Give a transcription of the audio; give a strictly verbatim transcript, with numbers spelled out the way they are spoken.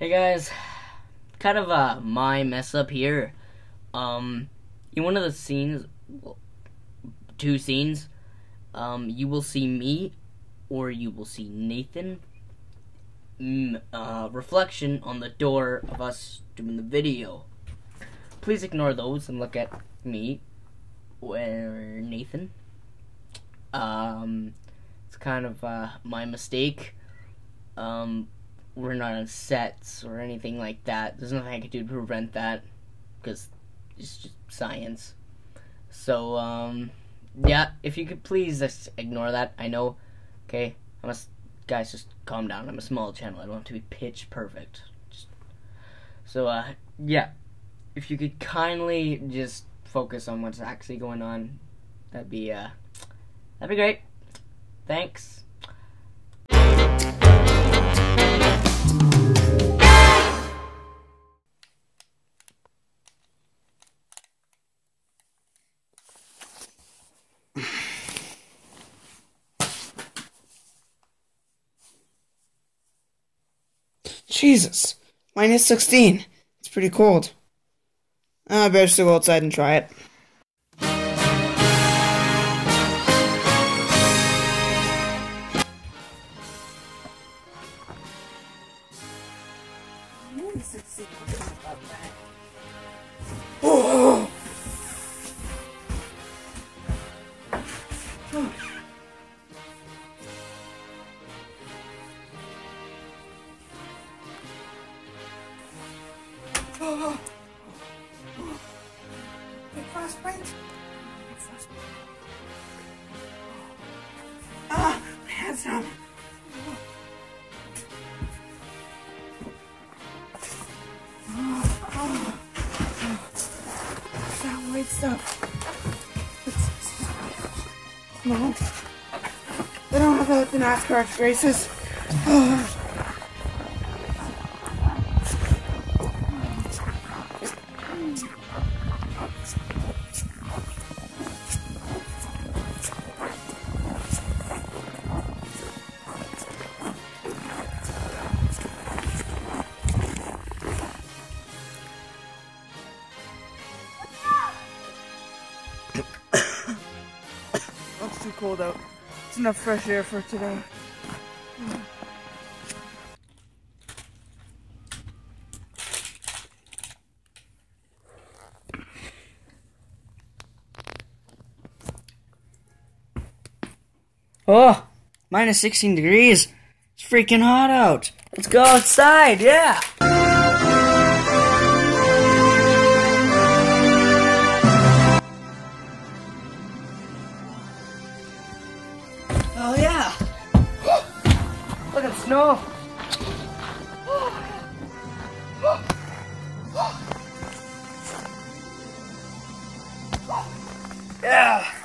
Hey guys, kind of uh, my mess up here. Um, in one of the scenes, two scenes, um, you will see me, or you will see Nathan, mm, uh, reflection on the door of us doing the video. Please ignore those and look at me, or Nathan. Um, it's kind of uh, my mistake. Um... We're not on sets or anything like that. There's nothing I can do to prevent that, because it's just science. So, um, yeah, if you could please just ignore that. I know, okay? I must, guys, just calm down. I'm a small channel. I don't have to be pitch perfect. Just, so, uh, yeah. If you could kindly just focus on what's actually going on, that'd be, uh, that'd be great. Thanks. Jesus, minus sixteen. It's pretty cold. I better still go outside and try it. Oh! Oh. Oh, oh, oh. Big frostbite. Big frostbite. Ah, my hands up. That white stuff. No, they don't have that the NASCAR races. Oh. It's too cold out. It's enough fresh air for today. Oh, minus sixteen degrees. It's freaking hot out. Let's go outside, yeah. Oh yeah! Look at the snow! Yeah!